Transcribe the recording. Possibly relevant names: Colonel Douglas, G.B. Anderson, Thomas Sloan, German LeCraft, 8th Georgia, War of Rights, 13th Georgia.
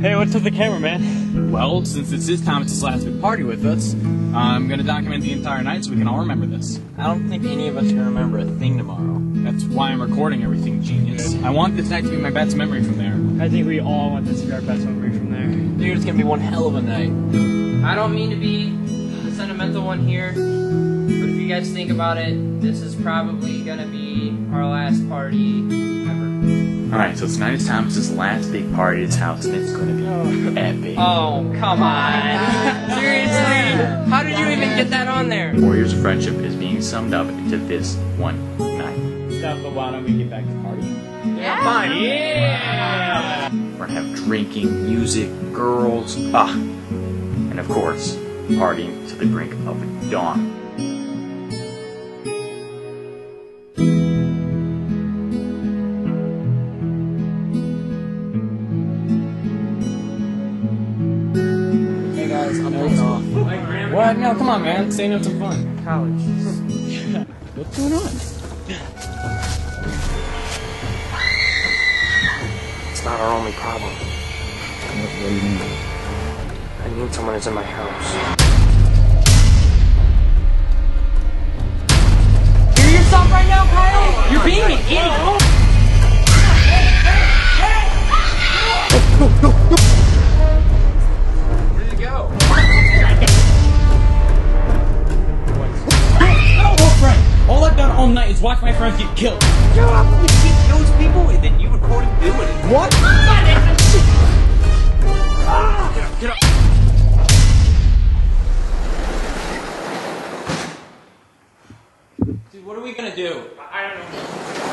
Hey, what's with the camera, man? Well, since this is Thomas' last big party with us, I'm gonna document the entire night so we can all remember this. I don't think any of us can remember a thing tomorrow. That's why I'm recording everything, genius. I want this night to be my best memory from there. I think we all want this to be our best memory from there. Dude, it's gonna be one hell of a night. I don't mean to be the sentimental one here, but if you guys think about it, this is probably gonna be our last party ever. Alright, so tonight is Thomas' last big party at his house, and it's gonna be epic. Oh, come on. Seriously? How did you even get that on there? 4 years of friendship is being summed up into this one night. Stuff, but why don't we get back to partying? Yeah! Fine! Yeah! We're gonna have drinking, music, girls, and of course, partying to the brink of dawn. What? No, come on, man. Stay up some fun. College. What's going on? It's not our only problem. What do you mean? I need someone that's in my house. Hear yourself right now, Kyle! You're being an idiot! All night is watch my friends get killed. You're up, you beat those people, and then you record him doing it. What? Get up. Dude, what are we gonna do? I don't know.